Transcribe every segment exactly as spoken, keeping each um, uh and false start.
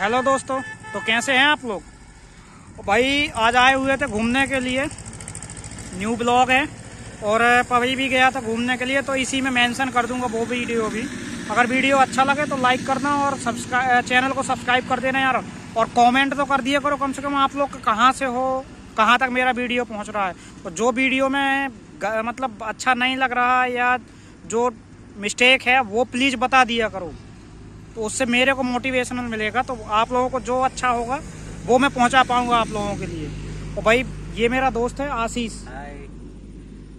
Hello दोस्तों, तो कैसे हैं आप लोग। भाई आज आए हुए थे घूमने के लिए, न्यू ब्लॉग है और पवई भी गया था घूमने के लिए, तो इसी में मेंशन कर दूंगा वो वीडियो भी। अगर वीडियो अच्छा लगे तो लाइक करना और सब्सक्राइब चैनल को सब्सक्राइब कर देना यार, और कमेंट तो कर दिया करो कम से कम आप लोग कहाँ से हो, कहाँ तक मेरा वीडियो पहुँच रहा है। तो जो वीडियो में मतलब अच्छा नहीं लग रहा है या जो मिस्टेक है वो प्लीज़ बता दिया करो, तो उससे मेरे को मोटिवेशनल मिलेगा। तो आप लोगों को जो अच्छा होगा वो मैं पहुंचा पाऊंगा आप लोगों के लिए। और भाई ये मेरा दोस्त है आशीष,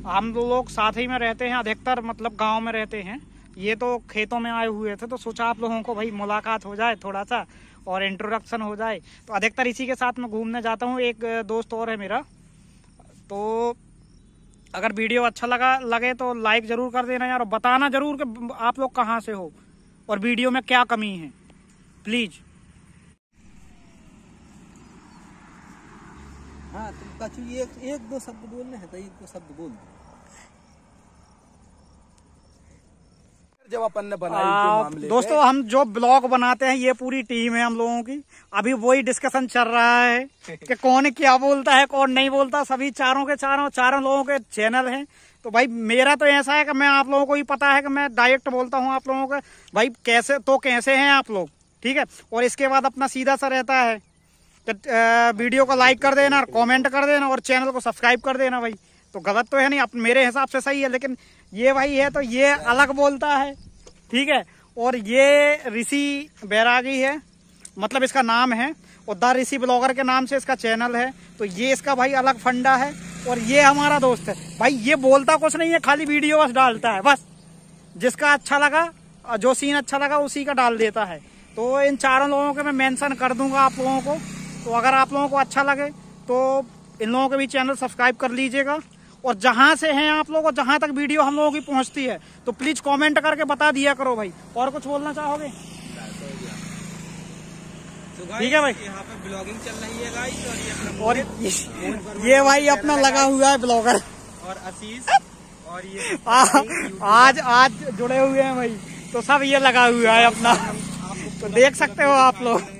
हम लोग साथ ही में रहते हैं, अधिकतर मतलब गांव में रहते हैं। ये तो खेतों में आए हुए थे, तो सोचा आप लोगों को भाई मुलाकात हो जाए थोड़ा सा और इंट्रोडक्शन हो जाए। तो अधिकतर इसी के साथ मैं घूमने जाता हूँ, एक दोस्त और है मेरा। तो अगर वीडियो अच्छा लगा लगे तो लाइक ज़रूर कर देना यार, और बताना ज़रूर कि आप लोग कहाँ से हो और वीडियो में क्या कमी है प्लीज। हाँ तुम कछु एक एक दो शब्द बोलने हैं तो एक दो शब्द बोल दो। जब अपन ने बनाई दोस्तों, हम जो ब्लॉग बनाते हैं ये पूरी टीम है हम लोगों की। अभी वही डिस्कशन चल रहा है कि कौन क्या बोलता है कौन नहीं बोलता। सभी चारों के चारों चारों लोगों के चैनल हैं। तो भाई मेरा तो ऐसा है कि मैं आप लोगों को ही पता है कि मैं डायरेक्ट बोलता हूं आप लोगों को, भाई कैसे तो कैसे हैं आप लोग, ठीक है। और इसके बाद अपना सीधा सा रहता है तो वीडियो को लाइक कर देना और कमेंट कर देना और चैनल को सब्सक्राइब कर देना। भाई तो गलत तो है नहीं, आप मेरे हिसाब से सही है, लेकिन ये भाई है तो ये अलग बोलता है, ठीक है। और ये ऋषि बैरागी है, मतलब इसका नाम है उद्धार ऋषि ब्लॉगर के नाम से इसका चैनल है। तो ये इसका भाई अलग फंडा है। और ये हमारा दोस्त है, भाई ये बोलता कुछ नहीं है, खाली वीडियो बस डालता है, बस जिसका अच्छा लगा जो सीन अच्छा लगा उसी का डाल देता है। तो इन चारों लोगों के मैं मेंशन कर दूंगा आप लोगों को। तो अगर आप लोगों को अच्छा लगे तो इन लोगों के भी चैनल सब्सक्राइब कर लीजिएगा। और जहाँ से हैं आप लोग और जहाँ तक वीडियो हम लोगों की पहुँचती है तो प्लीज़ कॉमेंट करके बता दिया करो। भाई और कुछ बोलना चाहोगे? ठीक है भाई, यहाँ पे ब्लॉगिंग चल रही है गाइस, और ये अपना और ये, ये भाई अपना लगा हुआ है ब्लॉगर और आशीष और ये आ, आज आज जुड़े हुए हैं भाई। तो सब ये लगा हुआ है अपना, तो देख सकते हो आप लोग।